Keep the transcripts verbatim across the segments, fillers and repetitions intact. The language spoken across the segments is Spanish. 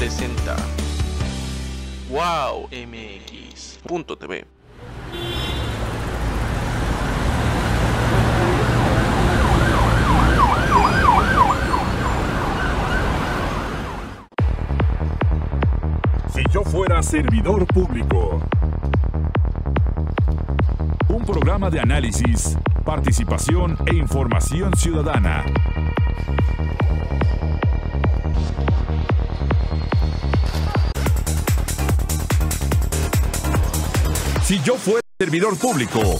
presenta Wow M X punto T V. Si yo fuera servidor público. Un programa de análisis, participación e información ciudadana. Si yo fuera servidor público.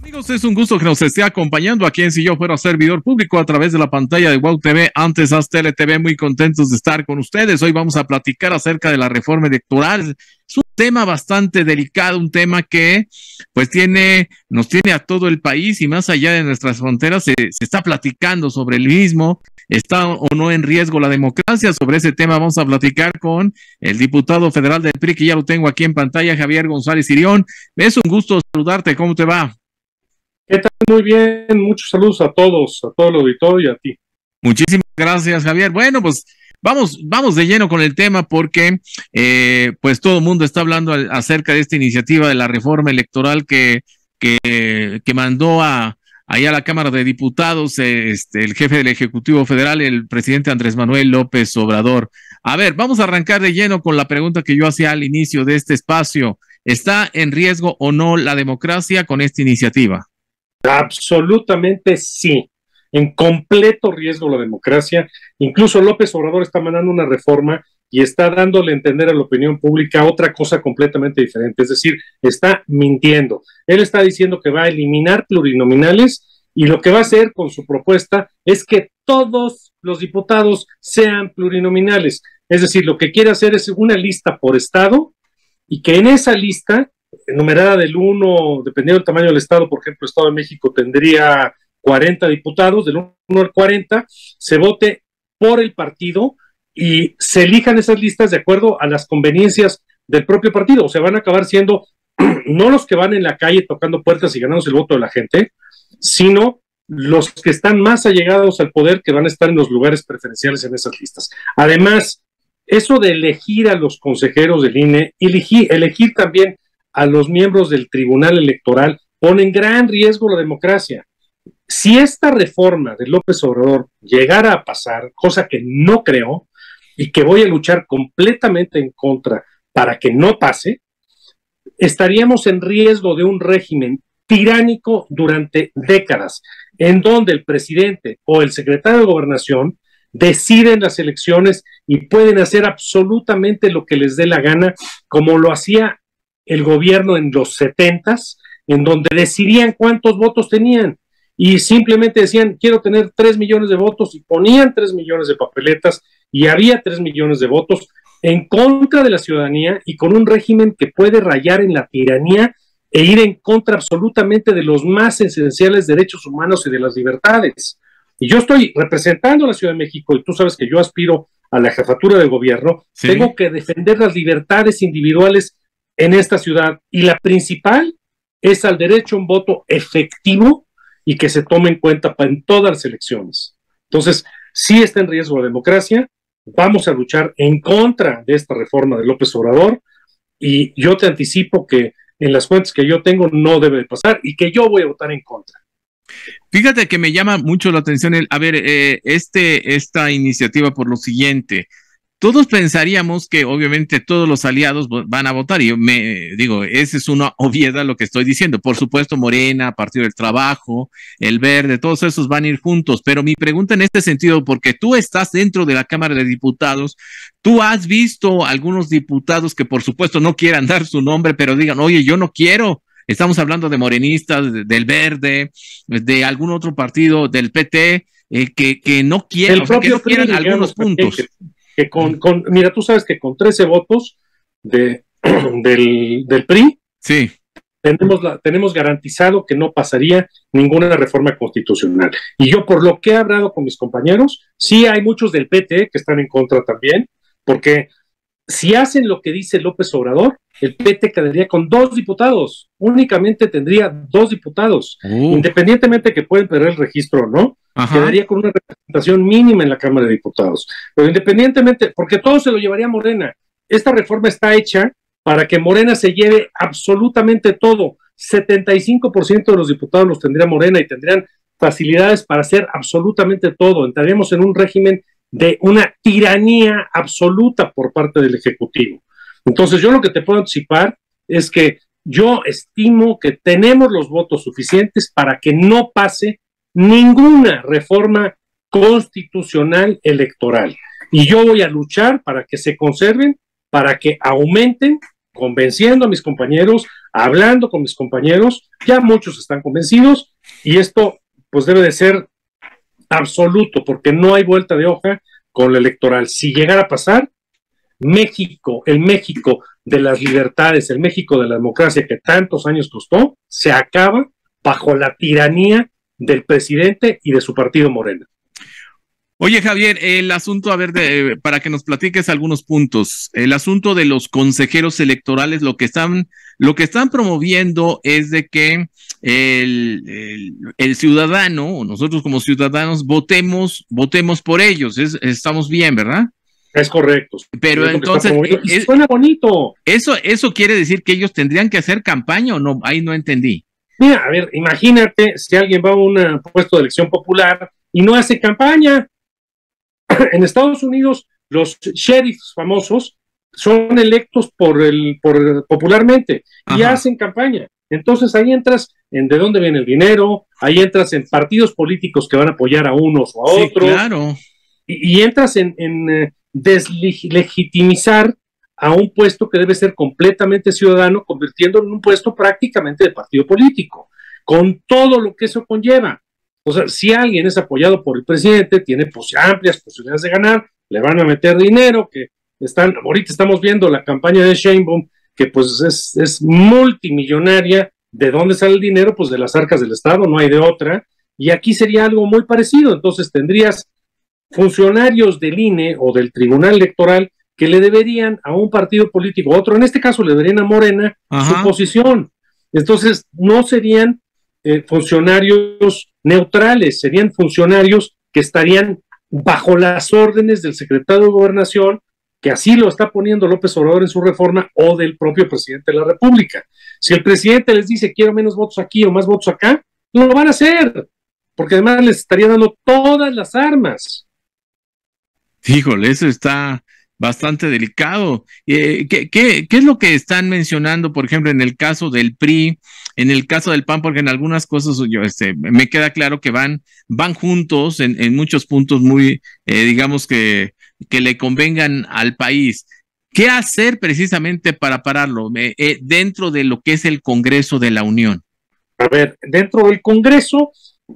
Amigos, es un gusto que nos esté acompañando aquí en Si yo fuera servidor público a través de la pantalla de Wow T V, antes A S T L T V. Muy contentos de estar con ustedes. Hoy vamos a platicar acerca de la reforma electoral. Es un tema bastante delicado, un tema que pues tiene, nos tiene a todo el país y más allá de nuestras fronteras. Se, se está platicando sobre el mismo, está o no en riesgo la democracia. Sobre ese tema vamos a platicar con el diputado federal del P R I, que ya lo tengo aquí en pantalla, Xavier González Zirión. Es un gusto saludarte, ¿cómo te va? ¿Qué tal? Muy bien, muchos saludos a todos, a todo el auditorio y a ti. Muchísimas gracias, Xavier. Bueno, pues Vamos, vamos de lleno con el tema porque eh, pues todo el mundo está hablando al, acerca de esta iniciativa de la reforma electoral que, que, que mandó a, allá a la Cámara de Diputados eh, este, el jefe del Ejecutivo Federal, el presidente Andrés Manuel López Obrador. A ver, vamos a arrancar de lleno con la pregunta que yo hacía al inicio de este espacio. ¿Está en riesgo o no la democracia con esta iniciativa? Absolutamente sí. En completo riesgo la democracia. Incluso López Obrador está mandando una reforma y está dándole a entender a la opinión pública otra cosa completamente diferente, es decir, está mintiendo. Él está diciendo que va a eliminar plurinominales y lo que va a hacer con su propuesta es que todos los diputados sean plurinominales, es decir, lo que quiere hacer es una lista por estado y que en esa lista, numerada del uno, dependiendo del tamaño del estado, por ejemplo, el Estado de México tendría cuarenta diputados, del uno al cuarenta, se vote por el partido y se elijan esas listas de acuerdo a las conveniencias del propio partido. O sea, van a acabar siendo no los que van en la calle tocando puertas y ganándose el voto de la gente, sino los que están más allegados al poder, que van a estar en los lugares preferenciales en esas listas. Además, eso de elegir a los consejeros del I N E, elegir, elegir también a los miembros del Tribunal Electoral, pone en gran riesgo la democracia. Si esta reforma de López Obrador llegara a pasar, cosa que no creo y que voy a luchar completamente en contra para que no pase, estaríamos en riesgo de un régimen tiránico durante décadas, en donde el presidente o el secretario de Gobernación deciden las elecciones y pueden hacer absolutamente lo que les dé la gana, como lo hacía el gobierno en los setentas, en donde decidían cuántos votos tenían. Y simplemente decían, quiero tener tres millones de votos, y ponían tres millones de papeletas, y había tres millones de votos en contra de la ciudadanía y con un régimen que puede rayar en la tiranía e ir en contra absolutamente de los más esenciales derechos humanos y de las libertades. Y yo estoy representando a la Ciudad de México, y tú sabes que yo aspiro a la jefatura de gobierno, sí. Tengo que defender las libertades individuales en esta ciudad, y la principal es al derecho a un voto efectivo, y que se tome en cuenta en todas las elecciones. Entonces, sí está en riesgo la democracia, vamos a luchar en contra de esta reforma de López Obrador, y yo te anticipo que en las cuentas que yo tengo no debe de pasar, y que yo voy a votar en contra. Fíjate que me llama mucho la atención, el, a ver, eh, este, esta iniciativa por lo siguiente. Todos pensaríamos que obviamente todos los aliados van a votar, y yo me digo, esa es una obviedad lo que estoy diciendo. Por supuesto, Morena, Partido del Trabajo, el Verde, todos esos van a ir juntos, pero mi pregunta en este sentido, porque tú estás dentro de la Cámara de Diputados, tú has visto algunos diputados que por supuesto no quieran dar su nombre, pero digan, oye, yo no quiero. Estamos hablando de morenistas, de, del Verde, de algún otro partido, del P T, eh, que, que no quieran, o sea, que no quieran algunos puntos. Que con, con, mira, tú sabes que con trece votos de, del, del P R I, sí, tenemos, la, tenemos garantizado que no pasaría ninguna reforma constitucional. Y yo, por lo que he hablado con mis compañeros, sí hay muchos del P T que están en contra también, porque Si hacen lo que dice López Obrador, el P T quedaría con dos diputados, únicamente tendría dos diputados, uh. independientemente de que pueden perder el registro o no, Ajá. quedaría con una representación mínima en la Cámara de Diputados. Pero independientemente, porque todo se lo llevaría Morena, esta reforma está hecha para que Morena se lleve absolutamente todo, setenta y cinco por ciento de los diputados los tendría Morena y tendrían facilidades para hacer absolutamente todo, entraríamos en un régimen de una tiranía absoluta por parte del Ejecutivo. Entonces yo lo que te puedo anticipar es que yo estimo que tenemos los votos suficientes para que no pase ninguna reforma constitucional electoral. Y yo voy a luchar para que se conserven, para que aumenten, convenciendo a mis compañeros, hablando con mis compañeros, ya muchos están convencidos, y esto pues debe de ser absoluto, porque no hay vuelta de hoja con la electoral. Si llegara a pasar, México, el México de las libertades, el México de la democracia que tantos años costó, se acaba bajo la tiranía del presidente y de su partido Morena. Oye, Xavier, el asunto, a ver, de, para que nos platiques algunos puntos, el asunto de los consejeros electorales, lo que están, lo que están promoviendo es de que el, el, el ciudadano, nosotros como ciudadanos, votemos, votemos por ellos, es, estamos bien, ¿verdad? Es correcto. Pero es entonces... Es, suena bonito. Eso, eso quiere decir que ellos tendrían que hacer campaña o no, ahí no entendí. Mira, a ver, imagínate si alguien va a un puesto de elección popular y no hace campaña. En Estados Unidos, los sheriffs famosos son electos por el por popularmente y Ajá. hacen campaña. Entonces ahí entras en de dónde viene el dinero, ahí entras en partidos políticos que van a apoyar a unos o a sí, otros. Claro. Y, y entras en... en eh, deslegitimizar a un puesto que debe ser completamente ciudadano, convirtiéndolo en un puesto prácticamente de partido político, con todo lo que eso conlleva. O sea, si alguien es apoyado por el presidente, tiene pues, amplias posibilidades de ganar, le van a meter dinero, que están, ahorita estamos viendo la campaña de Sheinbaum, que pues es, es multimillonaria, ¿de dónde sale el dinero? Pues de las arcas del Estado, no hay de otra, y aquí sería algo muy parecido, entonces tendrías funcionarios del I N E o del Tribunal Electoral que le deberían a un partido político, otro, en este caso le deberían a Morena, Ajá. su posición. Entonces no serían eh, funcionarios neutrales, serían funcionarios que estarían bajo las órdenes del secretario de Gobernación, que así lo está poniendo López Obrador en su reforma, o del propio presidente de la República. Si el presidente les dice quiero menos votos aquí o más votos acá, no lo van a hacer, porque además les estaría dando todas las armas. Híjole, eso está bastante delicado. Eh, ¿qué, qué, ¿Qué es lo que están mencionando, por ejemplo, en el caso del P R I, en el caso del P A N? Porque en algunas cosas yo, este, me queda claro que van, van juntos en, en muchos puntos muy, eh, digamos, que, que le convengan al país. ¿Qué hacer precisamente para pararlo eh, eh, dentro de lo que es el Congreso de la Unión? A ver, dentro del Congreso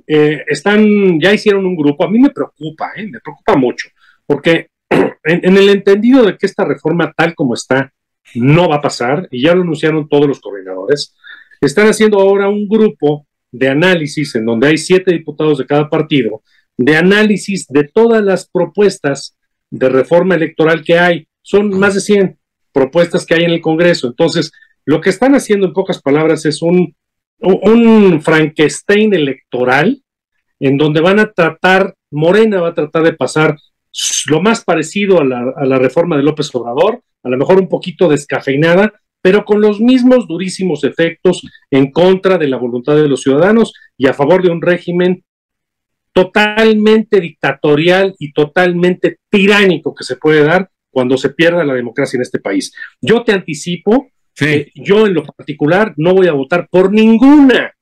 eh, están, ya hicieron un grupo. A mí me preocupa, eh, me preocupa mucho. Porque en, en el entendido de que esta reforma tal como está no va a pasar, y ya lo anunciaron todos los coordinadores, están haciendo ahora un grupo de análisis en donde hay siete diputados de cada partido, de análisis de todas las propuestas de reforma electoral que hay. Son más de cien propuestas que hay en el Congreso. Entonces, lo que están haciendo en pocas palabras es un, un Frankenstein electoral en donde van a tratar, Morena va a tratar de pasar lo más parecido a la, a la reforma de López Obrador, a lo mejor un poquito descafeinada, pero con los mismos durísimos efectos en contra de la voluntad de los ciudadanos y a favor de un régimen totalmente dictatorial y totalmente tiránico que se puede dar cuando se pierda la democracia en este país. Yo te anticipo sí. que yo en lo particular no voy a votar por ninguna,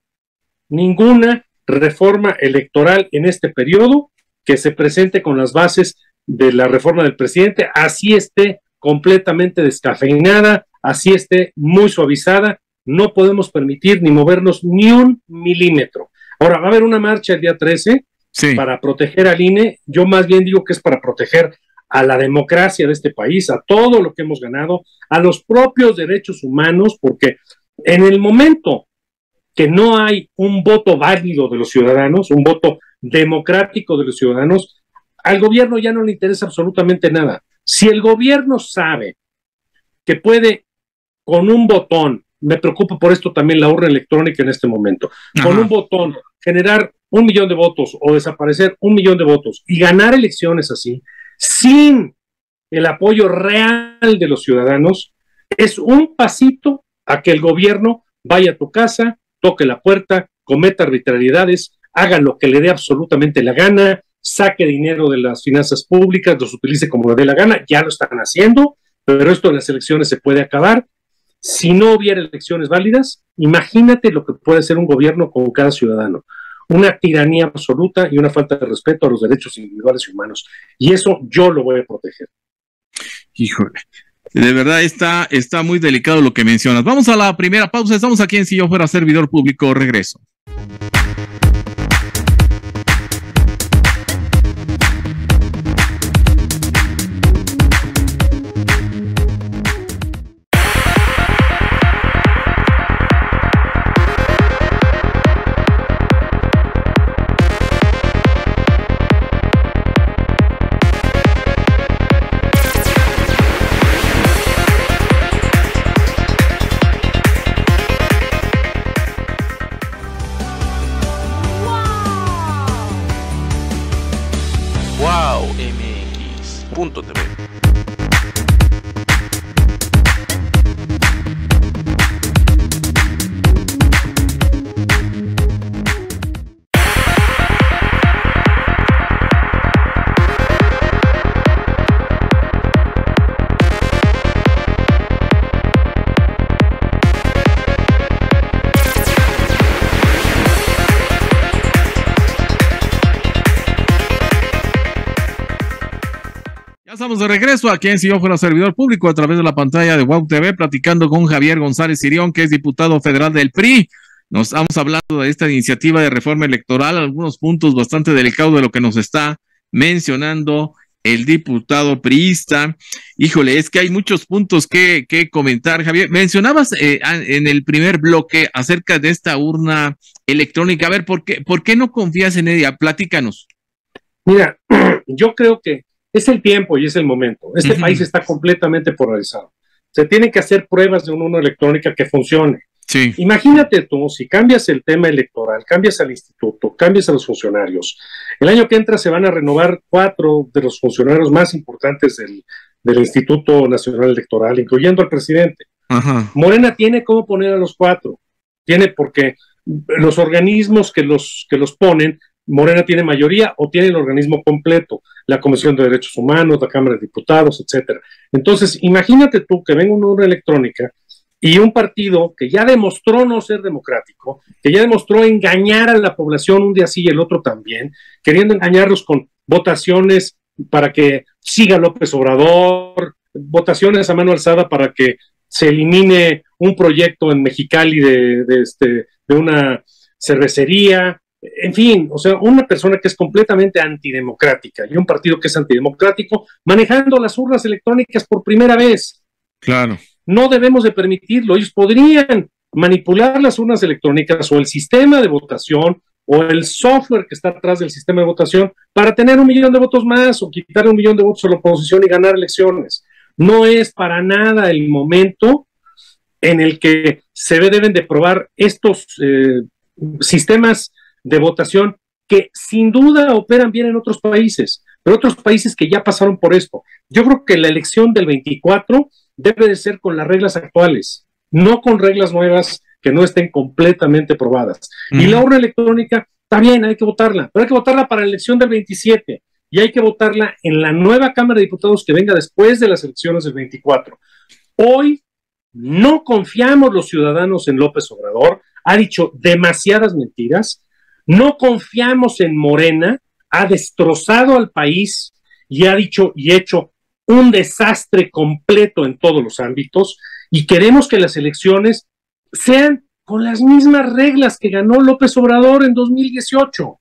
ninguna reforma electoral en este periodo que se presente con las bases de la reforma del presidente, así esté completamente descafeinada, así esté muy suavizada, no podemos permitir ni movernos ni un milímetro. Ahora, va a haber una marcha el día trece sí. para proteger al I N E, yo más bien digo que es para proteger a la democracia de este país, a todo lo que hemos ganado, a los propios derechos humanos, porque en el momento que no hay un voto válido de los ciudadanos, un voto democrático de los ciudadanos, al gobierno ya no le interesa absolutamente nada. Si el gobierno sabe que puede con un botón, me preocupa por esto también la urna electrónica en este momento, Ajá. con un botón generar un millón de votos o desaparecer un millón de votos y ganar elecciones así, sin el apoyo real de los ciudadanos, es un pasito a que el gobierno vaya a tu casa, toque la puerta, cometa arbitrariedades, haga lo que le dé absolutamente la gana, saque dinero de las finanzas públicas, los utilice como le dé la gana, ya lo están haciendo, pero esto en las elecciones se puede acabar. Si no hubiera elecciones válidas, imagínate lo que puede hacer un gobierno con cada ciudadano. Una tiranía absoluta y una falta de respeto a los derechos individuales y humanos. Y eso yo lo voy a proteger. Híjole, de verdad está, está muy delicado lo que mencionas. Vamos a la primera pausa. Estamos aquí en Si Yo Fuera Servidor Público. Regreso. Estamos de regreso aquí en Si Yo Fuera Servidor Público a través de la pantalla de Wow T V, platicando con Xavier González Zirión, que es diputado federal del P R I. Nos estamos hablando de esta iniciativa de reforma electoral, algunos puntos bastante delicados de lo que nos está mencionando el diputado priista. Híjole, es que hay muchos puntos que, que comentar, Xavier. Mencionabas eh, en el primer bloque acerca de esta urna electrónica. A ver, ¿por qué, por qué no confías en ella? Platícanos. Mira, yo creo que es el tiempo y es el momento. Este uh-huh. país está completamente polarizado. Se tienen que hacer pruebas de una urna electrónica que funcione. Sí. Imagínate tú, si cambias el tema electoral, cambias al instituto, cambias a los funcionarios. El año que entra se van a renovar cuatro de los funcionarios más importantes del, del Instituto Nacional Electoral, incluyendo al presidente. Uh-huh. Morena tiene cómo poner a los cuatro. Tiene porque los organismos que los, que los ponen, Morena tiene mayoría o tiene el organismo completo, la Comisión de Derechos Humanos, la Cámara de Diputados, etcétera. Entonces, imagínate tú que venga una urna electrónica y un partido que ya demostró no ser democrático, que ya demostró engañar a la población un día sí y el otro también, queriendo engañarlos con votaciones para que siga López Obrador, votaciones a mano alzada para que se elimine un proyecto en Mexicali de, de, este, de una cervecería. En fin, o sea, una persona que es completamente antidemocrática y un partido que es antidemocrático manejando las urnas electrónicas por primera vez. Claro. No debemos de permitirlo. Ellos podrían manipular las urnas electrónicas o el sistema de votación o el software que está atrás del sistema de votación para tener un millón de votos más o quitar un millón de votos a la oposición y ganar elecciones. No es para nada el momento en el que se deben de probar estos eh, sistemas de votación que sin duda operan bien en otros países, pero otros países que ya pasaron por esto. Yo creo que la elección del veinticuatro debe de ser con las reglas actuales, no con reglas nuevas que no estén completamente probadas. Mm. Y la urna electrónica también hay que votarla, pero hay que votarla para la elección del veintisiete y hay que votarla en la nueva Cámara de Diputados que venga después de las elecciones del veinticuatro. Hoy no confiamos los ciudadanos en López Obrador, ha dicho demasiadas mentiras. No confiamos en Morena, ha destrozado al país y ha dicho y hecho un desastre completo en todos los ámbitos y queremos que las elecciones sean con las mismas reglas que ganó López Obrador en dos mil dieciocho.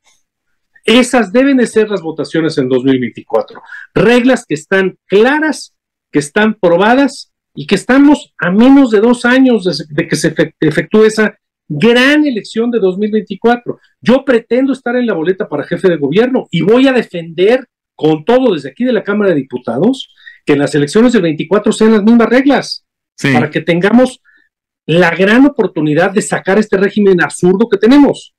Esas deben de ser las votaciones en dos mil veinticuatro. Reglas que están claras, que están probadas y que estamos a menos de dos años de, de que se efectúe esa gran elección de dos mil veinticuatro. Yo pretendo estar en la boleta para jefe de gobierno y voy a defender con todo desde aquí de la Cámara de Diputados que en las elecciones del veinticuatro sean las mismas reglas. sí. para que tengamos la gran oportunidad de sacar este régimen absurdo que tenemos.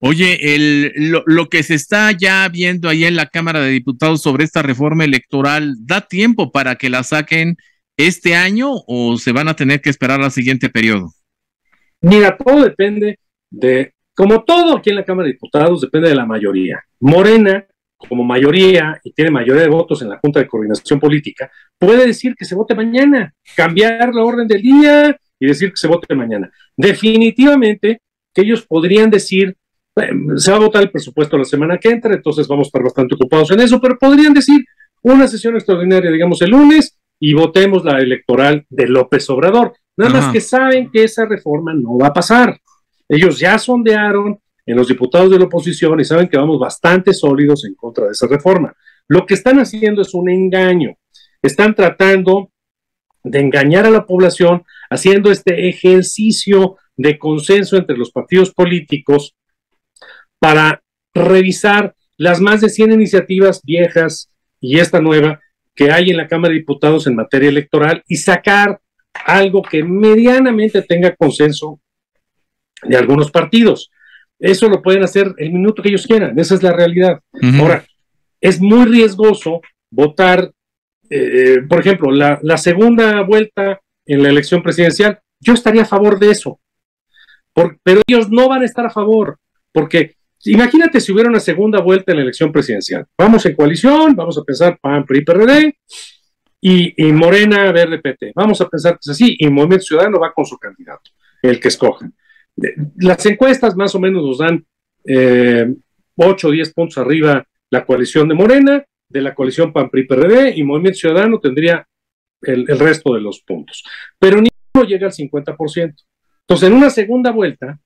Oye, el, lo, lo que se está ya viendo ahí en la Cámara de Diputados sobre esta reforma electoral, ¿da tiempo para que la saquen este año o se van a tener que esperar al siguiente periodo? Mira, todo depende de, como todo aquí en la Cámara de Diputados, depende de la mayoría. Morena, como mayoría, y tiene mayoría de votos en la Junta de Coordinación Política, puede decir que se vote mañana, cambiar la orden del día y decir que se vote mañana. Definitivamente que ellos podrían decir, se va a votar el presupuesto la semana que entra, entonces vamos a estar bastante ocupados en eso, pero podrían decir una sesión extraordinaria, digamos el lunes, y votemos la electoral de López Obrador. Nada Ajá. más que saben que esa reforma no va a pasar. Ellos ya sondearon en los diputados de la oposición y saben que vamos bastante sólidos en contra de esa reforma. Lo que están haciendo es un engaño. Están tratando de engañar a la población haciendo este ejercicio de consenso entre los partidos políticos para revisar las más de cien iniciativas viejas y esta nueva que hay en la Cámara de Diputados en materia electoral y sacar algo que medianamente tenga consenso de algunos partidos. Eso lo pueden hacer el minuto que ellos quieran, esa es la realidad. Uh-huh. Ahora, es muy riesgoso votar, eh, por ejemplo, la, la segunda vuelta en la elección presidencial, yo estaría a favor de eso, por, pero ellos no van a estar a favor, porque imagínate si hubiera una segunda vuelta en la elección presidencial, vamos en coalición, vamos a pensar PAN, P R I, P R D, y, y Morena, Verde, P T, vamos a pensar que es así, y Movimiento Ciudadano va con su candidato, el que escogen. Las encuestas más o menos nos dan eh, ocho o diez puntos arriba la coalición de Morena, de la coalición PAN P R I P R D y Movimiento Ciudadano tendría el, el resto de los puntos. Pero ninguno llega al cincuenta por ciento. Entonces, en una segunda vuelta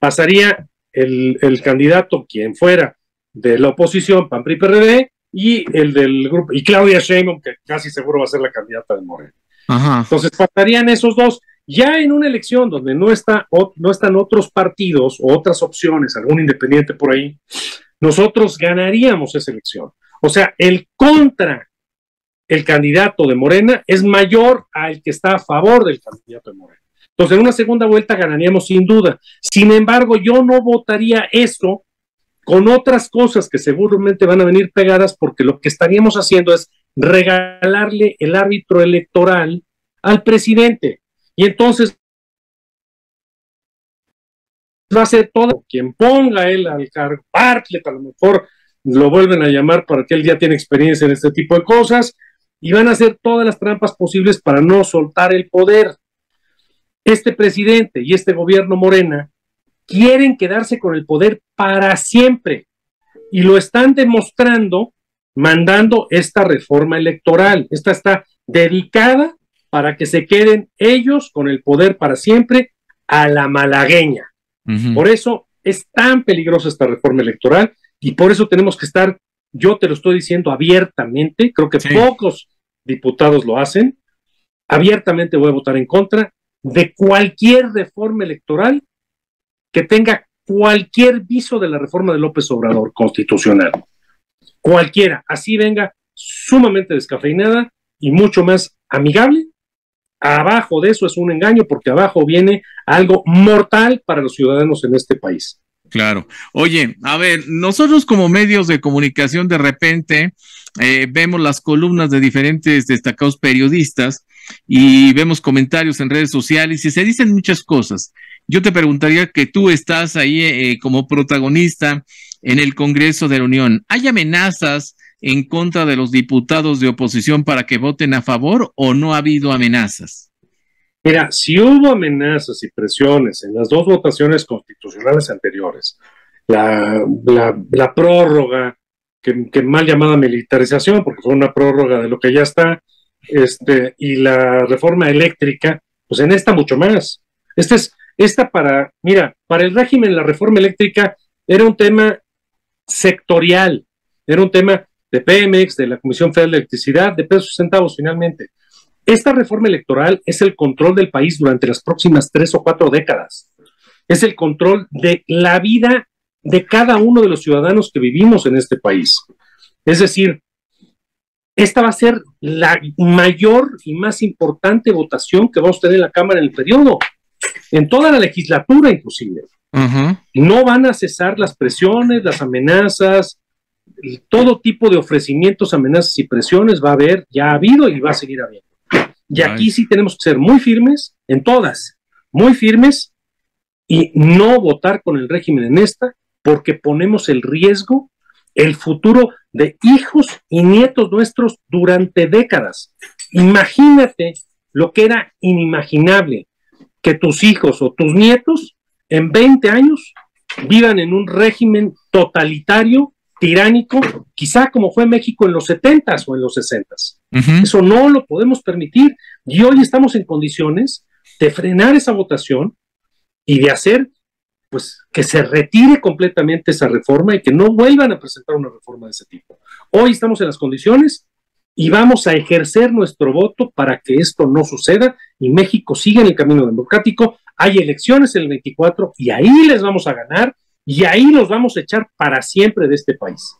pasaría el, el candidato, quien fuera, de la oposición PAN P R I P R D y el del grupo, y Claudia Sheinbaum, que casi seguro va a ser la candidata de Morena. Ajá. Entonces, pasarían esos dos. Ya en una elección donde no, está, no están otros partidos o otras opciones, algún independiente por ahí, nosotros ganaríamos esa elección. O sea, el contra el candidato de Morena es mayor al que está a favor del candidato de Morena. Entonces, en una segunda vuelta ganaríamos sin duda. Sin embargo, yo no votaría eso con otras cosas que seguramente van a venir pegadas porque lo que estaríamos haciendo es regalarle el árbitro electoral al presidente. Y entonces va a ser todo quien ponga él al cargo. Bartlett, a lo mejor lo vuelven a llamar para que él ya tiene experiencia en este tipo de cosas. Y van a hacer todas las trampas posibles para no soltar el poder. Este presidente y este gobierno Morena quieren quedarse con el poder para siempre. Y lo están demostrando mandando esta reforma electoral. Esta está dedicada para que se queden ellos con el poder para siempre a la malagueña. Uh-huh. Por eso es tan peligrosa esta reforma electoral y por eso tenemos que estar, yo te lo estoy diciendo abiertamente, creo que sí. Pocos diputados lo hacen, abiertamente voy a votar en contra de cualquier reforma electoral que tenga cualquier viso de la reforma de López Obrador constitucional. Cualquiera, así venga sumamente descafeinada y mucho más amigable. Abajo de eso es un engaño porque abajo viene algo mortal para los ciudadanos en este país. Claro. Oye, a ver, nosotros como medios de comunicación de repente eh, vemos las columnas de diferentes destacados periodistas y vemos comentarios en redes sociales y se dicen muchas cosas. Yo te preguntaría que tú estás ahí eh, como protagonista en el Congreso de la Unión. ¿Hay amenazas en contra de los diputados de oposición para que voten a favor o no ha habido amenazas? Mira, si hubo amenazas y presiones en las dos votaciones constitucionales anteriores, la, la, la prórroga, que, que mal llamada militarización, porque fue una prórroga de lo que ya está, este, y la reforma eléctrica, pues en esta mucho más. Esta es, esta para, mira, para el régimen la reforma eléctrica era un tema sectorial, era un tema de Pemex, de la Comisión Federal de Electricidad, de pesos y centavos finalmente. Esta reforma electoral es el control del país durante las próximas tres o cuatro décadas. Es el control de la vida de cada uno de los ciudadanos que vivimos en este país. Es decir, Esta va a ser la mayor y más importante votación que vamos a tener en la Cámara en el periodo, en toda la legislatura inclusive. Uh-huh. No van a cesar las presiones, las amenazas, y todo tipo de ofrecimientos, amenazas y presiones va a haber, ya ha habido y va a seguir habiendo. Y aquí sí tenemos que ser muy firmes, en todas, muy firmes, y no votar con el régimen en esta, porque ponemos en riesgo el futuro de hijos y nietos nuestros durante décadas. Imagínate lo que era inimaginable, que tus hijos o tus nietos en veinte años vivan en un régimen totalitario, tiránico, quizá como fue México en los setentas o en los sesentas. Uh-huh. Eso no lo podemos permitir, y hoy estamos en condiciones de frenar esa votación y de hacer pues que se retire completamente esa reforma y que no vuelvan a presentar una reforma de ese tipo. Hoy estamos en las condiciones y vamos a ejercer nuestro voto para que esto no suceda y México siga en el camino democrático. Hay elecciones en el veinticuatro y ahí les vamos a ganar y ahí los vamos a echar para siempre de este país.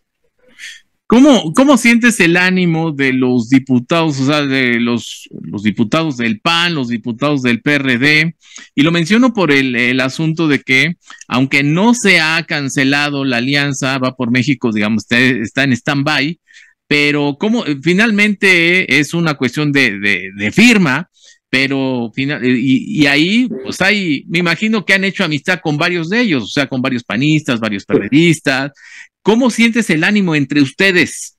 ¿Cómo, cómo sientes el ánimo de los diputados, o sea, de los, los diputados del P A N, los diputados del P R D? Y lo menciono por el, el asunto de que, aunque no se ha cancelado la alianza, Va por México, digamos, está, está en stand-by, pero como finalmente es una cuestión de, de, de firma, pero final, y, y ahí, pues hay, me imagino que han hecho amistad con varios de ellos, o sea, con varios panistas, varios perredistas. ¿Cómo sientes el ánimo entre ustedes?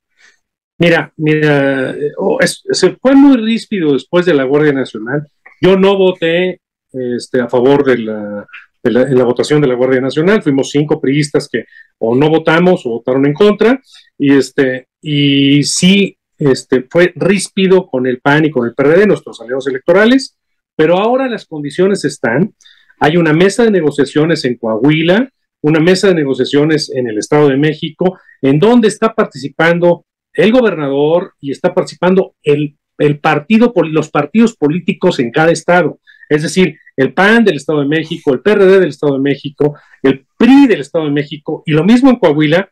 Mira, mira, oh, es, se fue muy ríspido después de la Guardia Nacional. Yo no voté este, a favor de la, de, la, de la votación de la Guardia Nacional. Fuimos cinco priistas que o no votamos o votaron en contra. Y, este, y sí este, fue ríspido con el P A N y con el P R D, nuestros aliados electorales. Pero ahora las condiciones están. Hay una mesa de negociaciones en Coahuila, una mesa de negociaciones en el Estado de México, en donde está participando el gobernador y está participando el, el partido, los partidos políticos en cada estado, es decir, el P A N del Estado de México, el P R D del Estado de México, el P R I del Estado de México, y lo mismo en Coahuila,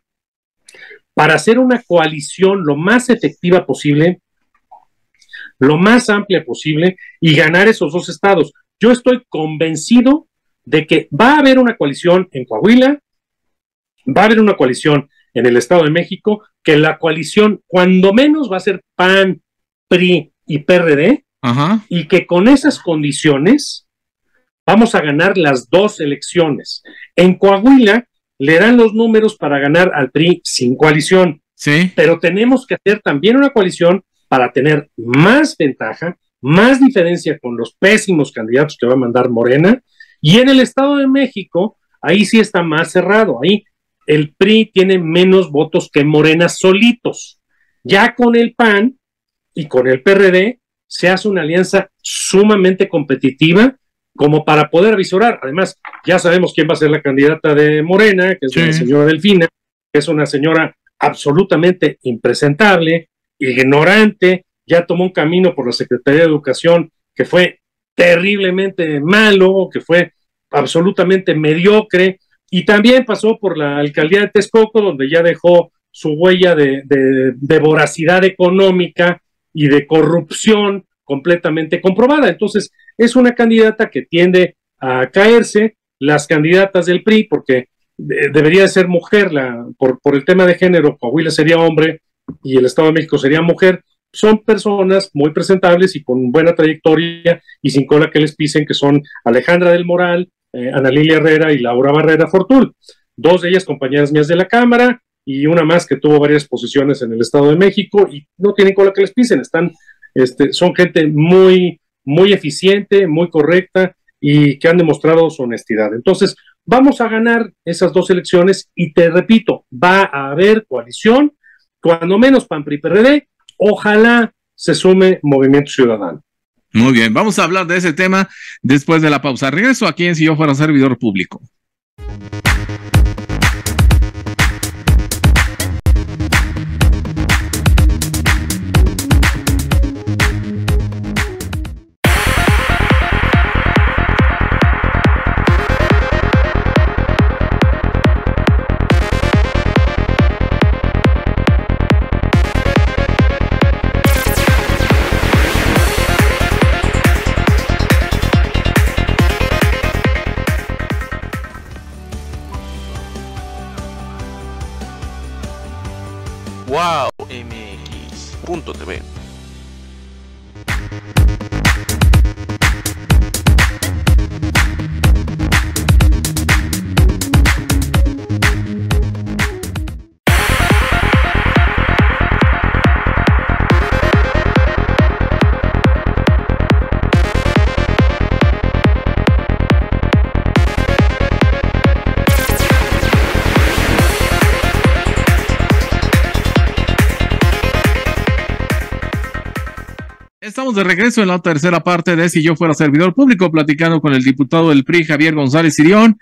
para hacer una coalición lo más efectiva posible, lo más amplia posible, y ganar esos dos estados. Yo estoy convencido de que va a haber una coalición en Coahuila, va a haber una coalición en el Estado de México, que la coalición cuando menos va a ser P A N, P R I y P R D, ajá, y que con esas condiciones vamos a ganar las dos elecciones. En Coahuila le dan los números para ganar al P R I sin coalición, ¿sí? Pero tenemos que hacer también una coalición para tener más ventaja, más diferencia con los pésimos candidatos que va a mandar Morena. Y en el Estado de México, ahí sí está más cerrado. Ahí el P R I tiene menos votos que Morena solitos. Ya con el P A N y con el P R D se hace una alianza sumamente competitiva como para poder visorar. Además, ya sabemos quién va a ser la candidata de Morena, que es sí. una señora Delfina, que es una señora absolutamente impresentable, ignorante, ya tomó un camino por la Secretaría de Educación que fue terriblemente malo, que fue absolutamente mediocre, y también pasó por la alcaldía de Texcoco, donde ya dejó su huella de, de, de voracidad económica y de corrupción completamente comprobada. Entonces, es una candidata que tiende a caerse. Las candidatas del P R I, porque de, debería ser mujer, la, por, por el tema de género, Coahuila sería hombre y el Estado de México sería mujer, son personas muy presentables y con buena trayectoria y sin cola que les pisen, que son Alejandra del Moral, eh, Ana Lilia Herrera y Laura Barrera Fortul, dos de ellas compañeras mías de la Cámara y una más que tuvo varias posiciones en el Estado de México, y no tienen cola que les pisen, están, este, son gente muy, muy eficiente, muy correcta y que han demostrado su honestidad. Entonces vamos a ganar esas dos elecciones y te repito, va a haber coalición, cuando menos P A N P R I P R D, ojalá se sume Movimiento Ciudadano. Muy bien, vamos a hablar de ese tema después de la pausa. Regreso aquí en Si Yo Fuera Servidor Público. wow m x punto t v. Estamos de regreso en la tercera parte de Si yo fuera servidor público, platicando con el diputado del P R I, Xavier González Zirión.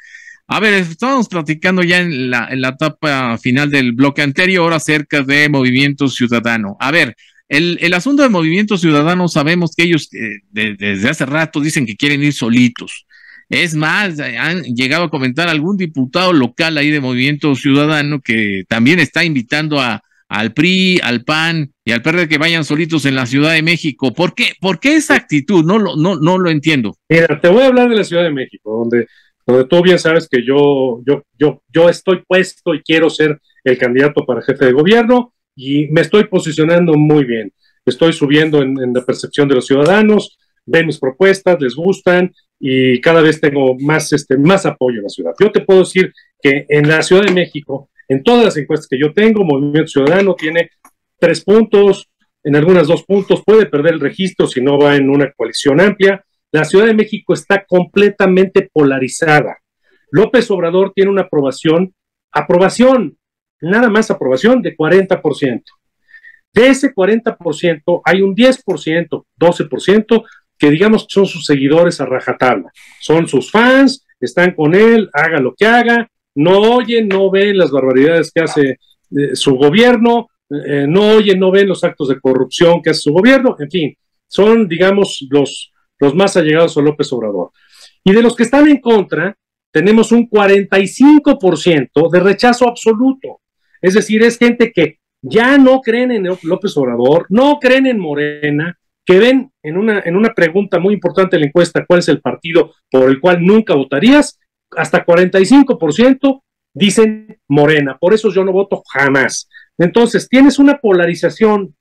A ver, estábamos platicando ya en la, en la etapa final del bloque anterior acerca de Movimiento Ciudadano. A ver, el, el asunto de Movimiento Ciudadano, sabemos que ellos eh, de, desde hace rato dicen que quieren ir solitos. Es más, han llegado a comentar algún diputado local ahí de Movimiento Ciudadano que también está invitando a al P R I, al P A N y al P R D que vayan solitos en la Ciudad de México. ¿Por qué? ¿Por qué esa actitud? No lo, no, no lo entiendo. Mira, te voy a hablar de la Ciudad de México, donde, donde tú bien sabes que yo, yo, yo, yo estoy puesto y quiero ser el candidato para jefe de gobierno y me estoy posicionando muy bien. Estoy subiendo en, en la percepción de los ciudadanos, ven mis propuestas, les gustan y cada vez tengo más, este, más apoyo en la ciudad. Yo te puedo decir que en la Ciudad de México, en todas las encuestas que yo tengo, Movimiento Ciudadano tiene tres puntos, en algunas dos puntos, puede perder el registro si no va en una coalición amplia. La Ciudad de México está completamente polarizada. López Obrador tiene una aprobación, aprobación, nada más aprobación de cuarenta por ciento. De ese cuarenta por ciento hay un diez por ciento, doce por ciento, que digamos que son sus seguidores a rajatabla. Son sus fans, están con él, haga lo que haga. No oyen, no ven las barbaridades que hace eh, su gobierno, eh, no oyen, no ven los actos de corrupción que hace su gobierno, en fin, son, digamos, los, los más allegados a López Obrador. Y de los que están en contra, tenemos un cuarenta y cinco por ciento de rechazo absoluto. Es decir, es gente que ya no creen en López Obrador, no creen en Morena, que ven en una, en una pregunta muy importante de la encuesta, ¿cuál es el partido por el cual nunca votarías? Hasta cuarenta y cinco por ciento dicen Morena, por eso yo no voto jamás. Entonces tienes una polarización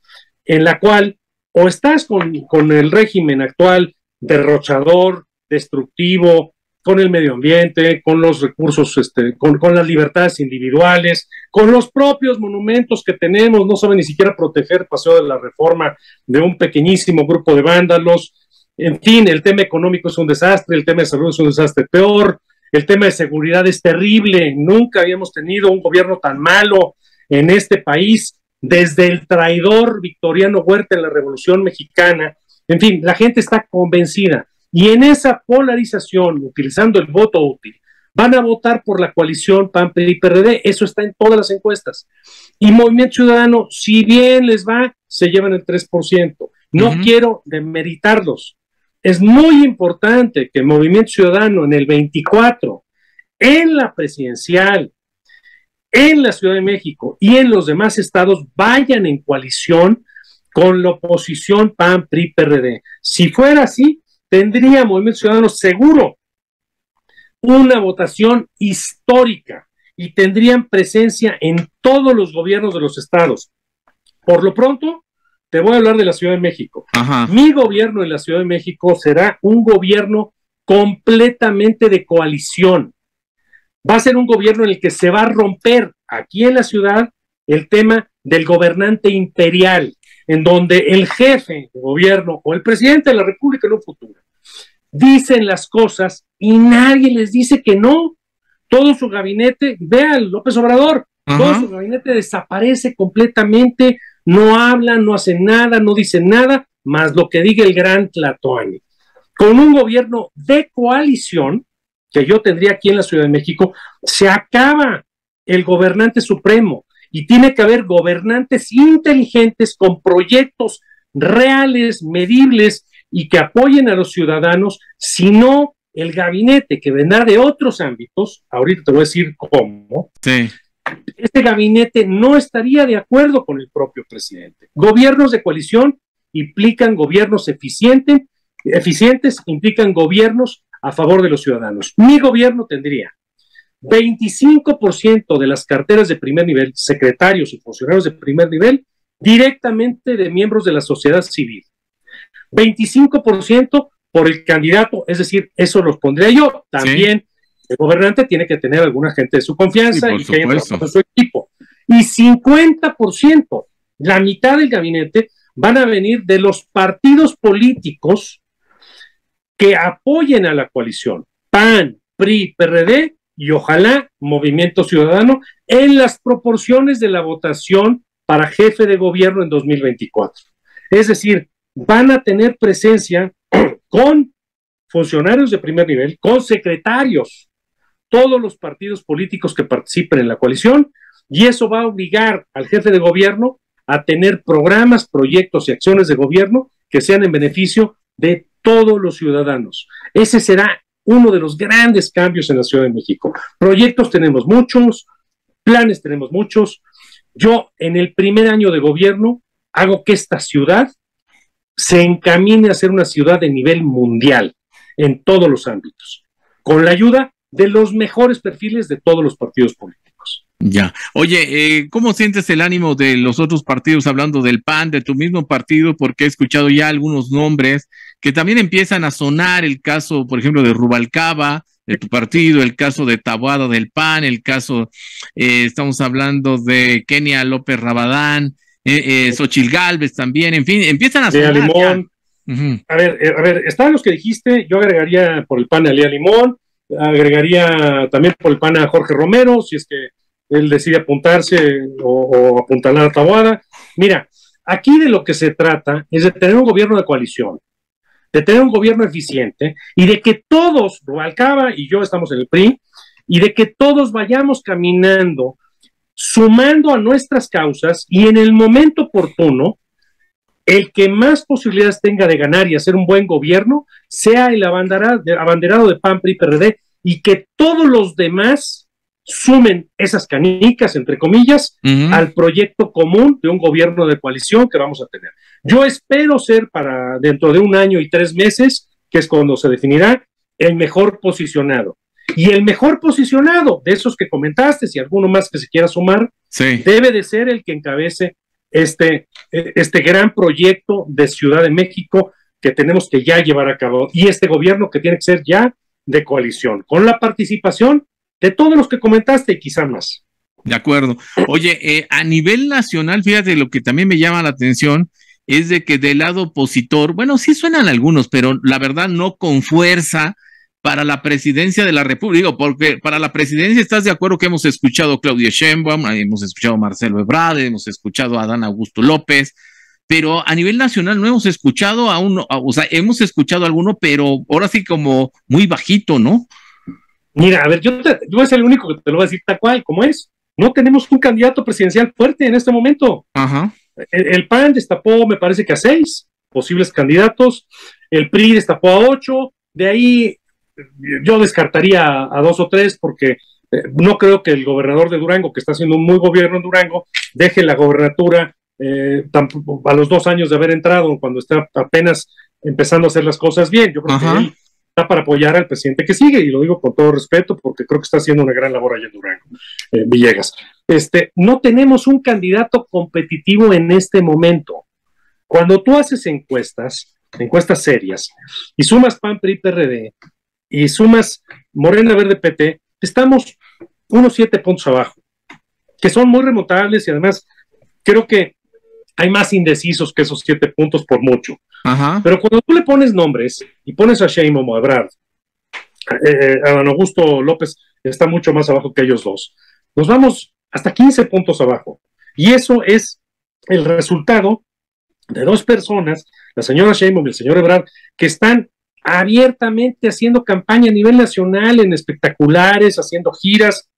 en la cual o estás con, con el régimen actual derrochador, destructivo, con el medio ambiente, con los recursos, este, con, con las libertades individuales, con los propios monumentos que tenemos, no saben ni siquiera proteger el Paseo de la Reforma de un pequeñísimo grupo de vándalos. En fin, el tema económico es un desastre, el tema de salud es un desastre peor. El tema de seguridad es terrible, nunca habíamos tenido un gobierno tan malo en este país, desde el traidor Victoriano Huerta en la Revolución Mexicana. En fin, la gente está convencida y en esa polarización, utilizando el voto útil, van a votar por la coalición P A N P R I P R D, eso está en todas las encuestas. Y Movimiento Ciudadano, si bien les va, se llevan el tres por ciento. No uh-huh. quiero demeritarlos. Es muy importante que el Movimiento Ciudadano en el veinticuatro, en la presidencial, en la Ciudad de México y en los demás estados vayan en coalición con la oposición P A N P R I P R D. Si fuera así, tendría Movimiento Ciudadano seguro una votación histórica y tendrían presencia en todos los gobiernos de los estados. Por lo pronto, te voy a hablar de la Ciudad de México. Ajá. Mi gobierno en la Ciudad de México será un gobierno completamente de coalición. Va a ser un gobierno en el que se va a romper aquí en la ciudad el tema del gobernante imperial, en donde el jefe de gobierno o el presidente de la República en un futuro dicen las cosas y nadie les dice que no. Todo su gabinete, vean López Obrador, Ajá. todo su gabinete desaparece completamente. No hablan, no hacen nada, no dicen nada, más lo que diga el gran Tlatoani. Con un gobierno de coalición, que yo tendría aquí en la Ciudad de México, se acaba el gobernante supremo y tiene que haber gobernantes inteligentes con proyectos reales, medibles y que apoyen a los ciudadanos, sino el gabinete que vendrá de otros ámbitos, ahorita te voy a decir cómo, sí. Este gabinete no estaría de acuerdo con el propio presidente. Gobiernos de coalición implican gobiernos eficientes, eficientes implican gobiernos a favor de los ciudadanos. Mi gobierno tendría veinticinco por ciento de las carteras de primer nivel, secretarios y funcionarios de primer nivel, directamente de miembros de la sociedad civil. veinticinco por ciento por el candidato, es decir, eso los pondría yo. También sí. El gobernante tiene que tener alguna gente de su confianza sí, y que haya trabajado en su equipo. Y cincuenta por ciento, la mitad del gabinete, van a venir de los partidos políticos que apoyen a la coalición. P A N, P R I, P R D y ojalá Movimiento Ciudadano en las proporciones de la votación para jefe de gobierno en dos mil veinticuatro. Es decir, van a tener presencia con funcionarios de primer nivel, con secretarios, todos los partidos políticos que participen en la coalición, y eso va a obligar al jefe de gobierno a tener programas, proyectos y acciones de gobierno que sean en beneficio de todos los ciudadanos. Ese será uno de los grandes cambios en la Ciudad de México. Proyectos tenemos muchos, planes tenemos muchos. Yo, en el primer año de gobierno, hago que esta ciudad se encamine a ser una ciudad de nivel mundial en todos los ámbitos, con la ayuda de los mejores perfiles de todos los partidos políticos. Ya. Oye, eh, ¿cómo sientes el ánimo de los otros partidos, hablando del P A N, de tu mismo partido? Porque he escuchado ya algunos nombres que también empiezan a sonar, el caso, por ejemplo, de Rubalcaba, de tu partido, el caso de Taboada del P A N, el caso, eh, estamos hablando de Kenia López Rabadán, eh, eh, Xochitl Gálvez también, en fin, empiezan a sonar. Limón. Uh-huh. A ver, a ver, están los que dijiste, yo agregaría por el P A N a Lía Limón, agregaría también por el P A N a Jorge Romero, si es que él decide apuntarse o, o apuntalar a Taboada. Mira, aquí de lo que se trata es de tener un gobierno de coalición, de tener un gobierno eficiente y de que todos, Rubalcaba y yo estamos en el P R I, y de que todos vayamos caminando, sumando a nuestras causas, y en el momento oportuno, el que más posibilidades tenga de ganar y hacer un buen gobierno, sea el abanderado, abanderado de P A N, P R I, P R D, y que todos los demás sumen esas canicas, entre comillas, uh-huh. al proyecto común de un gobierno de coalición que vamos a tener. Yo espero ser, para dentro de un año y tres meses, que es cuando se definirá, el mejor posicionado. Y el mejor posicionado, de esos que comentaste, si alguno más que se quiera sumar, sí. debe de ser el que encabece este, este gran proyecto de Ciudad de México que tenemos que ya llevar a cabo. Y este gobierno que tiene que ser ya de coalición, con la participación de todos los que comentaste y quizá más. De acuerdo. Oye, eh, a nivel nacional, fíjate, lo que también me llama la atención es de que del lado opositor, bueno, sí suenan algunos, pero la verdad no con fuerza para la presidencia de la República, porque para la presidencia, ¿estás de acuerdo que hemos escuchado Claudia Sheinbaum, hemos escuchado a Marcelo Ebrard, hemos escuchado a Adán Augusto López, pero a nivel nacional no hemos escuchado a uno, a, o sea, hemos escuchado a alguno, pero ahora sí como muy bajito, ¿no? Mira, a ver, yo, te, yo es el único que te lo voy a decir tal cual, como es. No tenemos un candidato presidencial fuerte en este momento. Ajá. El, el P A N destapó, me parece que a seis posibles candidatos. El P R I destapó a ocho. De ahí yo descartaría a, a dos o tres porque eh, no creo que el gobernador de Durango, que está haciendo un muy gobierno en Durango, deje la gobernatura eh, tan, a los dos años de haber entrado, cuando está apenas empezando a hacer las cosas bien. Yo creo Ajá. que él está para apoyar al presidente que sigue, y lo digo con todo respeto porque creo que está haciendo una gran labor allá en Durango, eh, Villegas. Este, no tenemos un candidato competitivo en este momento. Cuando tú haces encuestas, encuestas serias, y sumas P A N, P R I, P R D, y sumas Morena, Verde, P T, estamos unos siete puntos abajo, que son muy remontables, y además creo que hay más indecisos que esos siete puntos por mucho. Ajá. Pero cuando tú le pones nombres y pones a Sheinbaum o a Ebrard, eh, a Adán Augusto López está mucho más abajo que ellos dos. Nos vamos hasta quince puntos abajo. Y eso es el resultado de dos personas, la señora Sheinbaum y el señor Ebrard, que están abiertamente haciendo campaña a nivel nacional, en espectaculares, haciendo giras,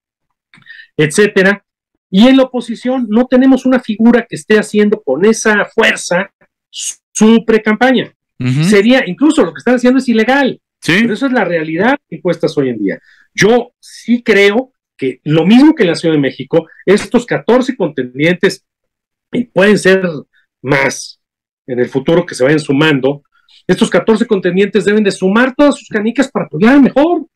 etcétera. Y en la oposición no tenemos una figura que esté haciendo con esa fuerza su pre-campaña. Uh-huh. Sería, incluso lo que están haciendo es ilegal. ¿Sí? Pero eso es la realidad de encuestas hoy en día. Yo sí creo que lo mismo que en la Ciudad de México, estos catorce contendientes, y pueden ser más en el futuro que se vayan sumando, estos catorce contendientes deben de sumar todas sus canicas para apoyar mejor.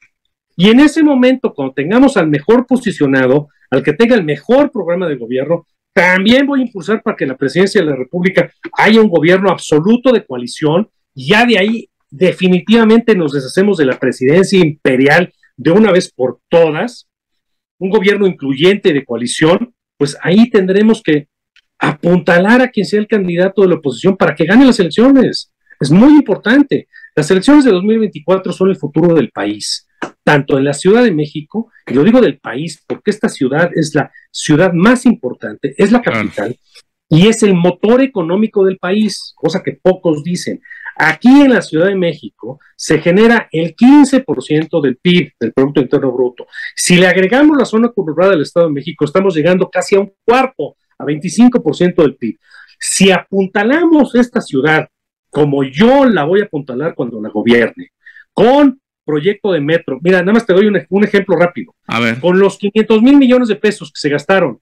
Y en ese momento, cuando tengamos al mejor posicionado, al que tenga el mejor programa de gobierno, también voy a impulsar para que en la presidencia de la República haya un gobierno absoluto de coalición, y ya de ahí definitivamente nos deshacemos de la presidencia imperial de una vez por todas, un gobierno incluyente de coalición. Pues ahí tendremos que apuntalar a quien sea el candidato de la oposición para que gane las elecciones. Es muy importante. Las elecciones de dos mil veinticuatro son el futuro del país, tanto en la Ciudad de México, y lo digo del país porque esta ciudad es la ciudad más importante, es la capital y es el motor económico del país, cosa que pocos dicen. Aquí en la Ciudad de México se genera el quince por ciento del P I B, del Producto Interno Bruto. Si le agregamos la zona conurbada del Estado de México, estamos llegando casi a un cuarto, a veinticinco por ciento del P I B. Si apuntalamos esta ciudad, como yo la voy a apuntalar cuando la gobierne, con proyecto de metro, mira, nada más te doy un, un ejemplo rápido. A ver. Con los quinientos mil millones de pesos que se gastaron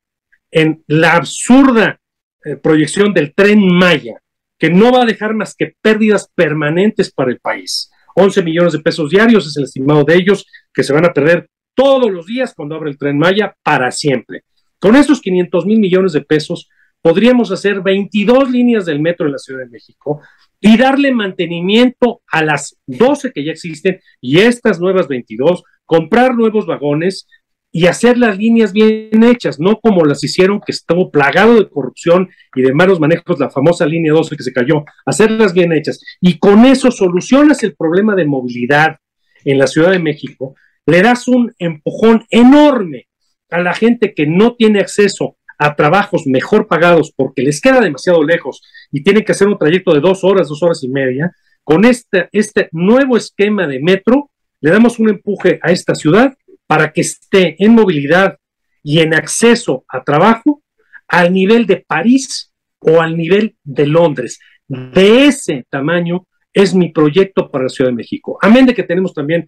en la absurda eh, proyección del Tren Maya, que no va a dejar más que pérdidas permanentes para el país. once millones de pesos diarios es el estimado de ellos, que se van a perder todos los días cuando abra el Tren Maya para siempre. Con esos quinientos mil millones de pesos podríamos hacer veintidós líneas del metro en la Ciudad de México y darle mantenimiento a las doce que ya existen y estas nuevas veintidós, comprar nuevos vagones y hacer las líneas bien hechas, no como las hicieron, que estuvo plagado de corrupción y de malos manejos, la famosa línea doce que se cayó. Hacerlas bien hechas. Y con eso solucionas el problema de movilidad en la Ciudad de México, le das un empujón enorme a la gente que no tiene acceso a trabajos mejor pagados porque les queda demasiado lejos y tienen que hacer un trayecto de dos horas, dos horas y media. Con este, este nuevo esquema de metro, le damos un empuje a esta ciudad para que esté en movilidad y en acceso a trabajo al nivel de París o al nivel de Londres. De ese tamaño es mi proyecto para la Ciudad de México. Amén de que tenemos también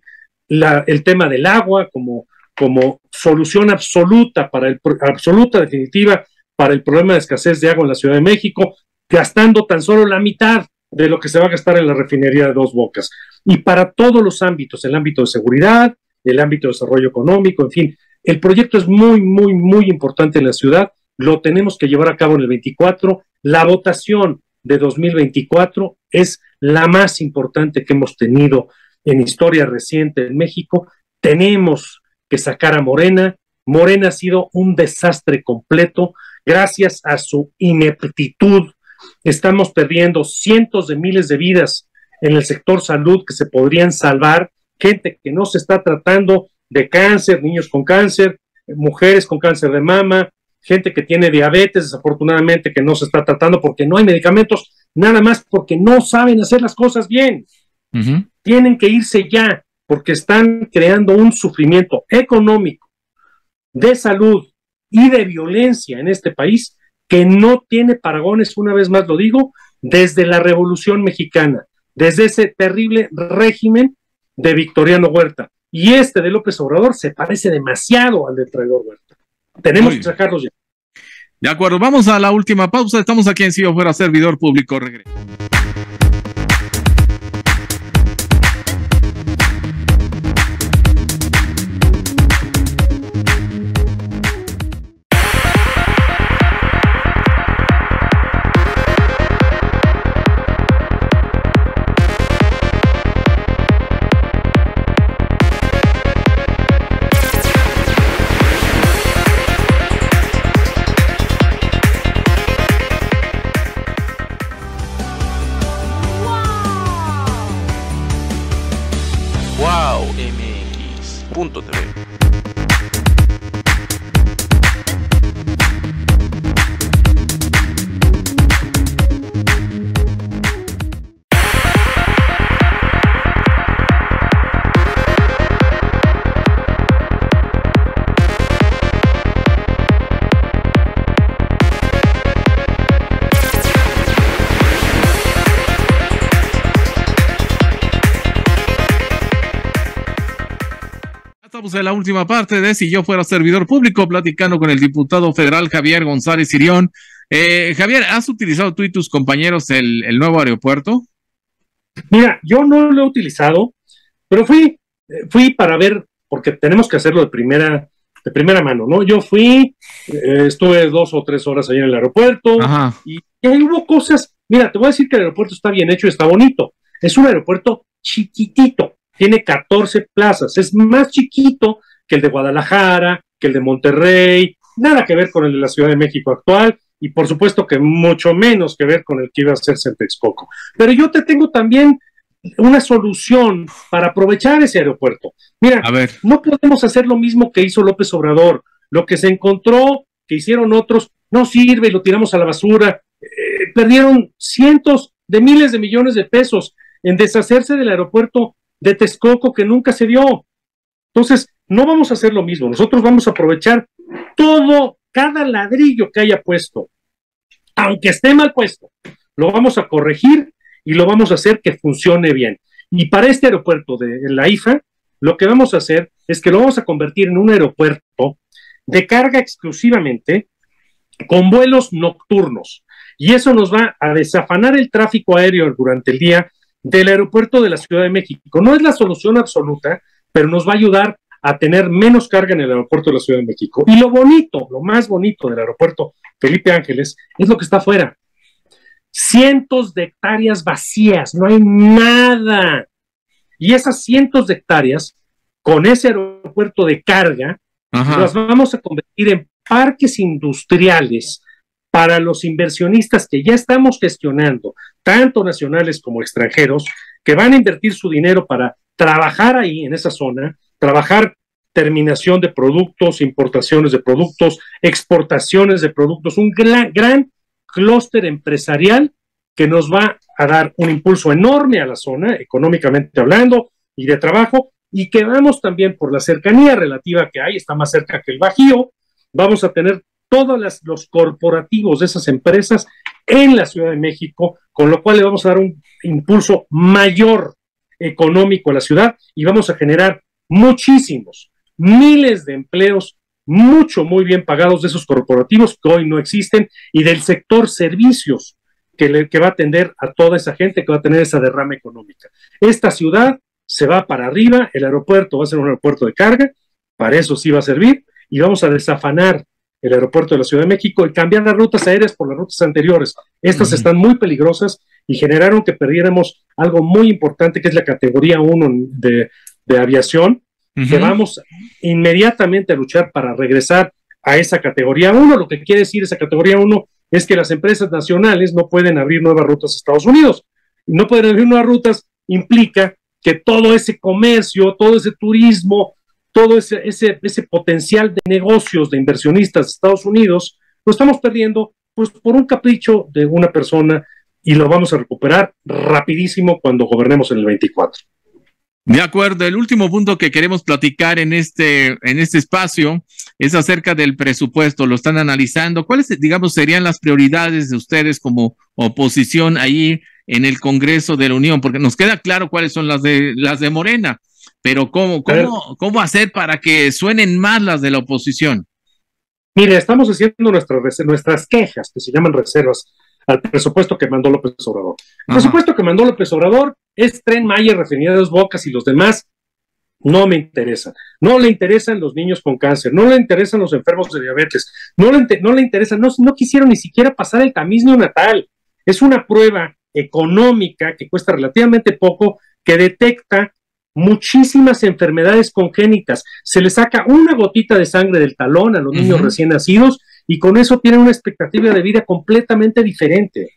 la, el tema del agua como, como solución absoluta, para el, absoluta definitiva para el problema de escasez de agua en la Ciudad de México, gastando tan solo la mitad de lo que se va a gastar en la refinería de Dos Bocas. Y para todos los ámbitos, el ámbito de seguridad, el ámbito de desarrollo económico, en fin, el proyecto es muy, muy, muy importante en la ciudad, lo tenemos que llevar a cabo en el veinticuatro, la votación de dos mil veinticuatro es la más importante que hemos tenido en historia reciente en México, tenemos que sacar a Morena, Morena ha sido un desastre completo, gracias a su ineptitud, estamos perdiendo cientos de miles de vidas en el sector salud que se podrían salvar, gente que no se está tratando de cáncer, niños con cáncer, mujeres con cáncer de mama, gente que tiene diabetes, desafortunadamente, que no se está tratando porque no hay medicamentos, nada más porque no saben hacer las cosas bien. Uh-huh. Tienen que irse ya, porque están creando un sufrimiento económico, de salud y de violencia en este país, que no tiene paragones, una vez más lo digo, desde la Revolución Mexicana, desde ese terrible régimen de Victoriano Huerta, y este de López Obrador se parece demasiado al de traidor Huerta. Tenemos que sacarlos ya. De acuerdo, vamos a la última pausa. Estamos aquí en Si Yo Fuera Servidor Público. Regreso. En la última parte de Si Yo Fuera Servidor Público, platicando con el diputado federal Xavier González Zirión. Eh, Xavier, ¿has utilizado tú y tus compañeros el, el nuevo aeropuerto? Mira, yo no lo he utilizado, pero fui, fui para ver porque tenemos que hacerlo de primera, de primera mano, ¿no? Yo fui, eh, estuve dos o tres horas allá en el aeropuerto, ajá, y ahí hubo cosas. Mira, te voy a decir que el aeropuerto está bien hecho y está bonito. Es un aeropuerto chiquitito, tiene catorce plazas, es más chiquito que el de Guadalajara, que el de Monterrey, nada que ver con el de la Ciudad de México actual, y por supuesto que mucho menos que ver con el que iba a hacerse en Texcoco. Pero yo te tengo también una solución para aprovechar ese aeropuerto. Mira, a ver, no podemos hacer lo mismo que hizo López Obrador. Lo que se encontró, que hicieron otros, no sirve y lo tiramos a la basura. Eh, perdieron cientos de miles de millones de pesos en deshacerse del aeropuerto de Texcoco que nunca se dio. Entonces, no vamos a hacer lo mismo. Nosotros vamos a aprovechar todo, cada ladrillo que haya puesto, aunque esté mal puesto, lo vamos a corregir y lo vamos a hacer que funcione bien. Y para este aeropuerto de la I F A, lo que vamos a hacer es que lo vamos a convertir en un aeropuerto de carga exclusivamente con vuelos nocturnos. Y eso nos va a desafanar el tráfico aéreo durante el día del aeropuerto de la Ciudad de México. No es la solución absoluta, pero nos va a ayudar a tener menos carga en el aeropuerto de la Ciudad de México. Y lo bonito, lo más bonito del aeropuerto Felipe Ángeles es lo que está afuera. Cientos de hectáreas vacías, no hay nada. Y esas cientos de hectáreas, con ese aeropuerto de carga, ajá, las vamos a convertir en parques industriales para los inversionistas que ya estamos gestionando, tanto nacionales como extranjeros, que van a invertir su dinero para trabajar ahí en esa zona, trabajar terminación de productos, importaciones de productos, exportaciones de productos, un gran, gran clúster empresarial que nos va a dar un impulso enorme a la zona, económicamente hablando y de trabajo, y que vamos también por la cercanía relativa que hay, está más cerca que el Bajío, vamos a tener todos los corporativos de esas empresas en la Ciudad de México, con lo cual le vamos a dar un impulso mayor económico a la ciudad y vamos a generar muchísimos, miles de empleos, mucho, muy bien pagados de esos corporativos que hoy no existen y del sector servicios que, le, que va a atender a toda esa gente que va a tener esa derrama económica. Esta ciudad se va para arriba, el aeropuerto va a ser un aeropuerto de carga, para eso sí va a servir, y vamos a desafanar el aeropuerto de la Ciudad de México y cambiar las rutas aéreas por las rutas anteriores. Estas uh-huh. están muy peligrosas y generaron que perdiéramos algo muy importante que es la categoría uno de, de aviación, uh-huh. que vamos inmediatamente a luchar para regresar a esa categoría uno. Lo que quiere decir esa categoría uno es que las empresas nacionales no pueden abrir nuevas rutas a Estados Unidos. No pueden abrir nuevas rutas implica que todo ese comercio, todo ese turismo, todo ese, ese, ese potencial de negocios de inversionistas de Estados Unidos, lo estamos perdiendo pues, por un capricho de una persona y lo vamos a recuperar rapidísimo cuando gobernemos en el veinticuatro. De acuerdo, el último punto que queremos platicar en este, en este espacio es acerca del presupuesto, lo están analizando. ¿Cuáles, digamos, serían las prioridades de ustedes como oposición ahí en el Congreso de la Unión? Porque nos queda claro cuáles son las de, las de Morena. Pero ¿cómo, cómo, ¿cómo hacer para que suenen más las de la oposición? Mire, estamos haciendo nuestras, nuestras quejas, que se llaman reservas, al presupuesto que mandó López Obrador. El Ajá. presupuesto que mandó López Obrador es Tren Maya, Refinería de Dos Bocas y los demás no me interesan. No le interesan los niños con cáncer, no le interesan los enfermos de diabetes, no le, no le interesan, no, no quisieron ni siquiera pasar el tamiz neonatal. Es una prueba económica que cuesta relativamente poco, que detecta muchísimas enfermedades congénitas. Se le saca una gotita de sangre del talón a los niños uh-huh. recién nacidos y con eso tienen una expectativa de vida completamente diferente,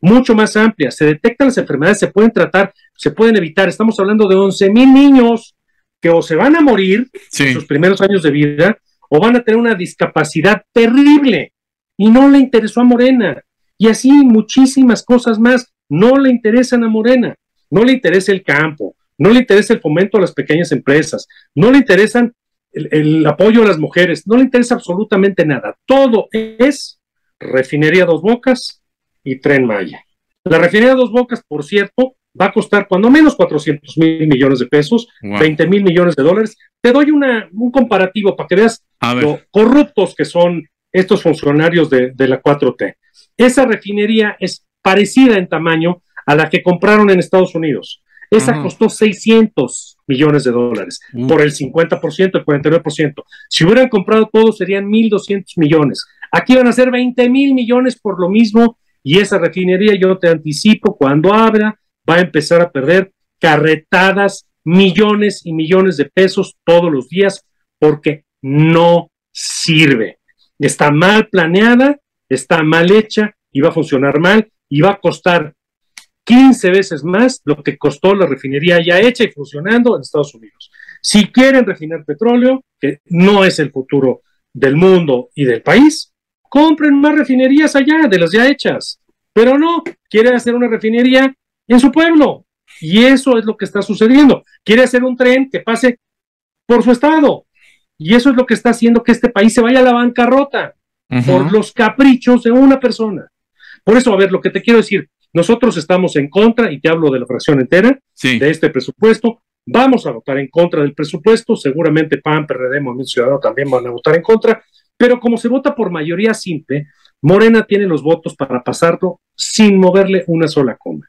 mucho más amplia. Se detectan las enfermedades, se pueden tratar, se pueden evitar. Estamos hablando de once mil niños que o se van a morir sí. en sus primeros años de vida o van a tener una discapacidad terrible y no le interesó a Morena. Y así muchísimas cosas más no le interesan a Morena. No le interesa el campo, no le interesa el fomento a las pequeñas empresas, no le interesan el, el apoyo a las mujeres, no le interesa absolutamente nada. Todo es Refinería Dos Bocas y Tren Maya. La Refinería Dos Bocas, por cierto, va a costar cuando menos cuatrocientos mil millones de pesos, wow. veinte mil millones de dólares. Te doy una, un comparativo para que veas lo corruptos que son estos funcionarios de, de la cuatro T. Esa refinería es parecida en tamaño a la que compraron en Estados Unidos. Esa uh-huh. costó seiscientos millones de dólares uh-huh. por el cincuenta por ciento, el cuarenta y nueve por ciento. Si hubieran comprado todo serían mil doscientos millones. Aquí van a ser veinte mil millones por lo mismo, y esa refinería, yo te anticipo, cuando abra va a empezar a perder carretadas, millones y millones de pesos todos los días, porque no sirve. Está mal planeada, está mal hecha y va a funcionar mal y va a costar quince veces más lo que costó la refinería ya hecha y funcionando en Estados Unidos. Si quieren refinar petróleo, que no es el futuro del mundo y del país, compren más refinerías allá de las ya hechas, pero no, quieren hacer una refinería en su pueblo y eso es lo que está sucediendo. Quiere hacer un tren que pase por su estado y eso es lo que está haciendo que este país se vaya a la bancarrota uh-huh. por los caprichos de una persona. Por eso, a ver, lo que te quiero decir, nosotros estamos en contra, y te hablo de la fracción entera, sí. de este presupuesto. Vamos a votar en contra del presupuesto, seguramente P A N, P R D, Movimiento Ciudadano también van a votar en contra, pero como se vota por mayoría simple, Morena tiene los votos para pasarlo sin moverle una sola coma.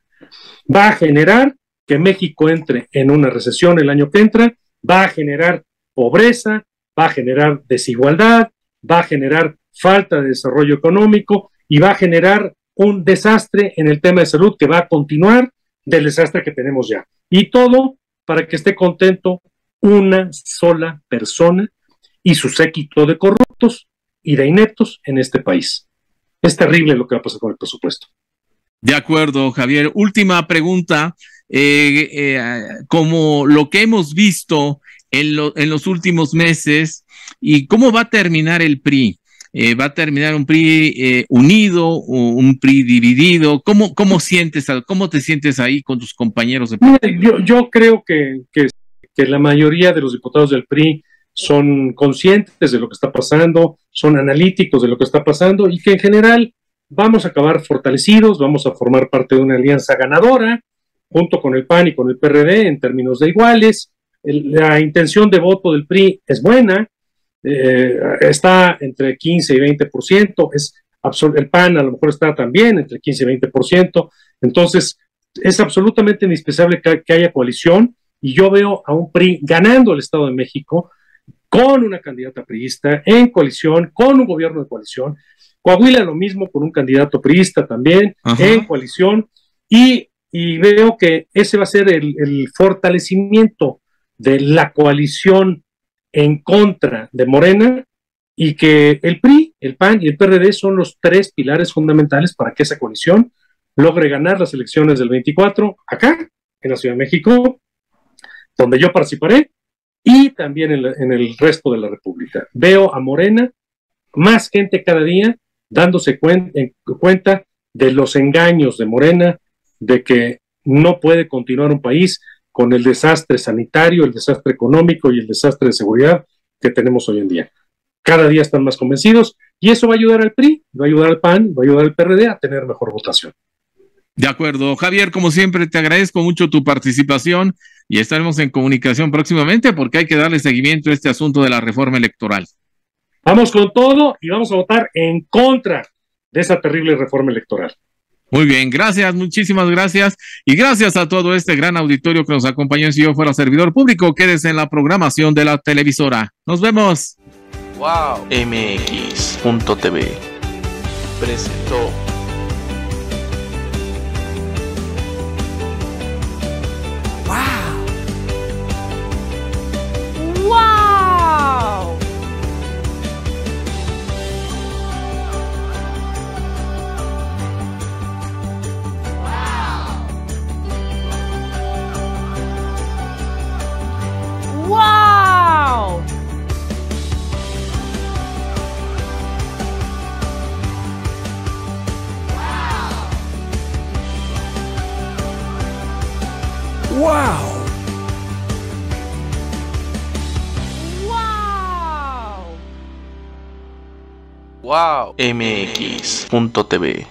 Va a generar que México entre en una recesión el año que entra, va a generar pobreza, va a generar desigualdad, va a generar falta de desarrollo económico y va a generar un desastre en el tema de salud que va a continuar del desastre que tenemos ya. Y todo para que esté contento una sola persona y su séquito de corruptos y de ineptos en este país. Es terrible lo que va a pasar con el presupuesto. De acuerdo, Javier. Última pregunta. Eh, eh, como lo que hemos visto en, lo, en los últimos meses, ¿y cómo va a terminar el P R I? Eh, ¿Va a terminar un P R I eh, unido o un P R I dividido? ¿Cómo, cómo, sientes, ¿Cómo te sientes ahí con tus compañeros de P R I? Yo, yo creo que, que, que la mayoría de los diputados del P R I son conscientes de lo que está pasando, son analíticos de lo que está pasando y que en general vamos a acabar fortalecidos, vamos a formar parte de una alianza ganadora junto con el P A N y con el P R D en términos de iguales. El, la intención de voto del P R I es buena. Eh, está entre quince y veinte por ciento, es el P A N a lo mejor está también entre quince y veinte por ciento, entonces es absolutamente indispensable que, que haya coalición, y yo veo a un P R I ganando el Estado de México con una candidata priista en coalición, con un gobierno de coalición. Coahuila lo mismo, con un candidato priista también, ajá, en coalición, y, y veo que ese va a ser el, el fortalecimiento de la coalición en contra de Morena, y que el P R I, el P A N y el P R D son los tres pilares fundamentales para que esa coalición logre ganar las elecciones del veinticuatro acá, en la Ciudad de México, donde yo participaré, y también en, la, en el resto de la República. Veo a Morena, más gente cada día, dándose cuen, en, cuenta de los engaños de Morena, de que no puede continuar un país con el desastre sanitario, el desastre económico y el desastre de seguridad que tenemos hoy en día. Cada día están más convencidos y eso va a ayudar al P R I, va a ayudar al P A N, va a ayudar al P R D a tener mejor votación. De acuerdo, Javier, como siempre te agradezco mucho tu participación y estaremos en comunicación próximamente porque hay que darle seguimiento a este asunto de la reforma electoral. Vamos con todo y vamos a votar en contra de esa terrible reforma electoral. Muy bien, gracias, muchísimas gracias. Y gracias a todo este gran auditorio que nos acompañó en Si Yo Fuera Servidor Público. Quédese en la programación de la televisora. Nos vemos. wow M X punto T V presentó Wow. Wow. Wow! Wow! Wow! Wow! Wow! M X punto T V